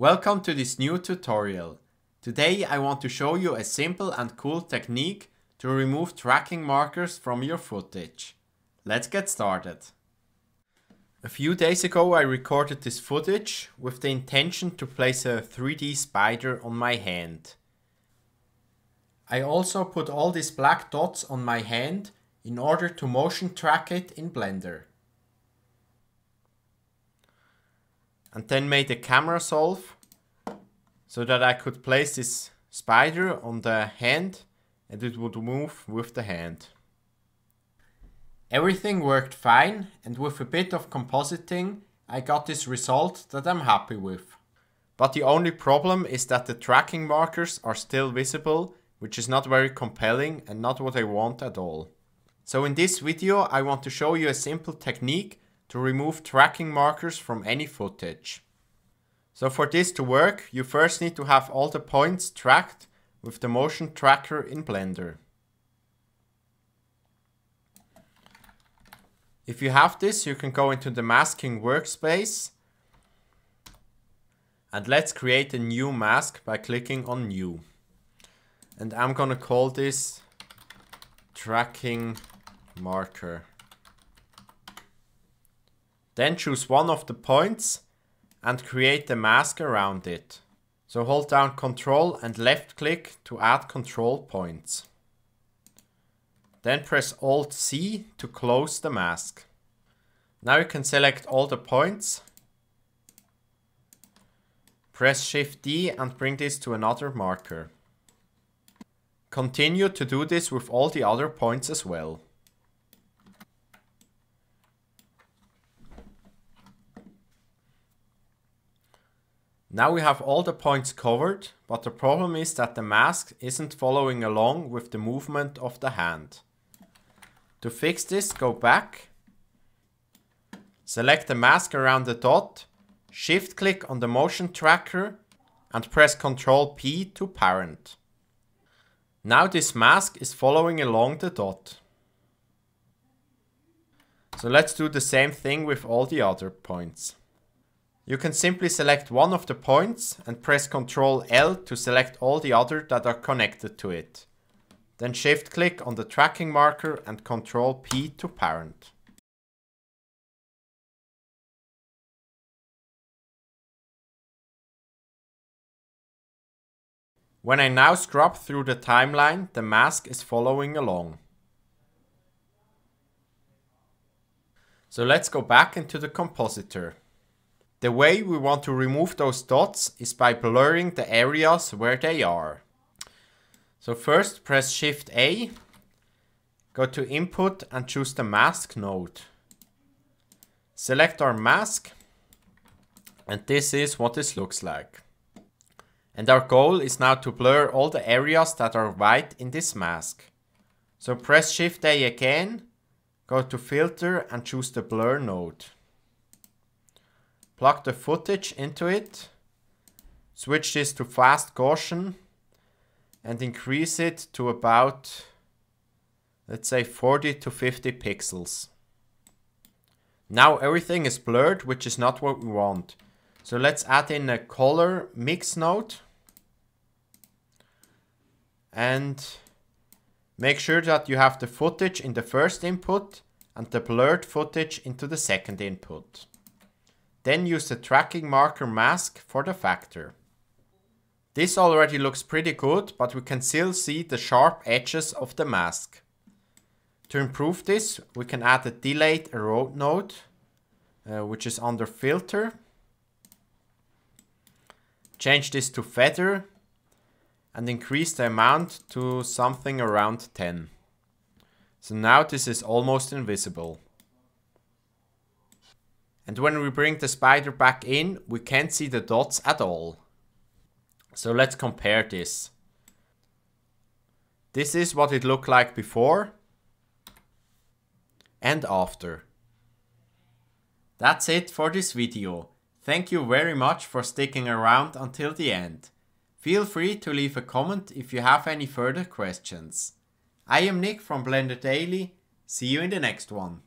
Welcome to this new tutorial. Today I want to show you a simple and cool technique to remove tracking markers from your footage. Let's get started. A few days ago I recorded this footage with the intention to place a 3D spider on my hand. I also put all these black dots on my hand in order to motion track it in Blender. And then made a camera solve so that I could place this spider on the hand and it would move with the hand. Everything worked fine, and with a bit of compositing I got this result that I'm happy with. But the only problem is that the tracking markers are still visible, which is not very compelling and not what I want at all. So in this video I want to show you a simple technique to remove tracking markers from any footage. So for this to work, you first need to have all the points tracked with the motion tracker in Blender. If you have this, you can go into the masking workspace and let's create a new mask by clicking on new. And I'm gonna call this tracking marker. Then choose one of the points and create the mask around it. So hold down Ctrl and left click to add control points. Then press Alt C to close the mask. Now you can select all the points. Press Shift D and bring this to another marker. Continue to do this with all the other points as well. Now we have all the points covered, but the problem is that the mask isn't following along with the movement of the hand. To fix this, go back, select the mask around the dot, shift click on the motion tracker and press Ctrl P to parent. Now this mask is following along the dot. So let's do the same thing with all the other points. You can simply select one of the points and press Ctrl L to select all the other that are connected to it. Then shift click on the tracking marker and Ctrl P to parent. When I now scrub through the timeline, the mask is following along. So let's go back into the compositor. The way we want to remove those dots is by blurring the areas where they are. So first press Shift A, go to Input and choose the Mask node. Select our mask and this is what this looks like. And our goal is now to blur all the areas that are white in this mask. So press Shift A again, go to Filter and choose the Blur node. Plug the footage into it, switch this to fast Gaussian and increase it to about, let's say 40 to 50 pixels. Now everything is blurred, which is not what we want. So let's add in a color mix node and make sure that you have the footage in the first input and the blurred footage into the second input. Then use the tracking marker mask for the factor. This already looks pretty good, but we can still see the sharp edges of the mask. To improve this, we can add a delayed erode node, which is under filter. Change this to feather and increase the amount to something around 10. So now this is almost invisible. And when we bring the spider back in, we can't see the dots at all. So let's compare this. This is what it looked like before and after. That's it for this video. Thank you very much for sticking around until the end. Feel free to leave a comment if you have any further questions. I am Nick from Blender Daily. See you in the next one.